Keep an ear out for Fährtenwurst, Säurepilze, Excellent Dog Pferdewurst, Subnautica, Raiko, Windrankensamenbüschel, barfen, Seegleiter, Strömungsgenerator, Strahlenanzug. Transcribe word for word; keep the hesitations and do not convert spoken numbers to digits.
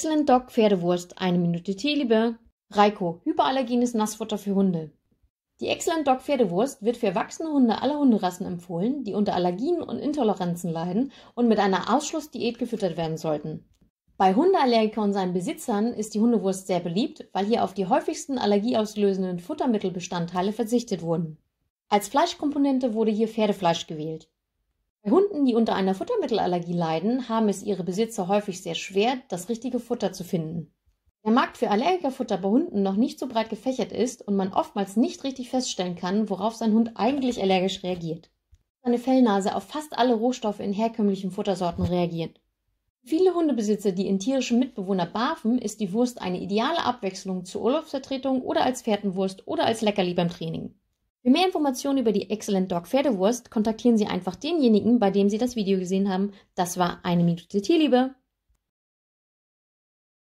Excellent Dog Pferdewurst, eine Minute Teeliebe. Raiko, hyperallergenes Nassfutter für Hunde. Die Excellent Dog Pferdewurst wird für erwachsene Hunde aller Hunderassen empfohlen, die unter Allergien und Intoleranzen leiden und mit einer Ausschlussdiät gefüttert werden sollten. Bei Hundeallergikern und seinen Besitzern ist die Hundewurst sehr beliebt, weil hier auf die häufigsten allergieauslösenden Futtermittelbestandteile verzichtet wurden. Als Fleischkomponente wurde hier Pferdefleisch gewählt. Bei Hunden, die unter einer Futtermittelallergie leiden, haben es ihre Besitzer häufig sehr schwer, das richtige Futter zu finden. Der Markt für Allergikerfutter bei Hunden noch nicht so breit gefächert ist und man oftmals nicht richtig feststellen kann, worauf sein Hund eigentlich allergisch reagiert. Seine Fellnase auf fast alle Rohstoffe in herkömmlichen Futtersorten reagiert. Für viele Hundebesitzer, die in tierischen Mitbewohner barfen, ist die Wurst eine ideale Abwechslung zur Urlaubsvertretung oder als Fährtenwurst oder als Leckerli beim Training. Für mehr Informationen über die Excellent Dog Pferdewurst kontaktieren Sie einfach denjenigen, bei dem Sie das Video gesehen haben. Das war eine Minute Tierliebe.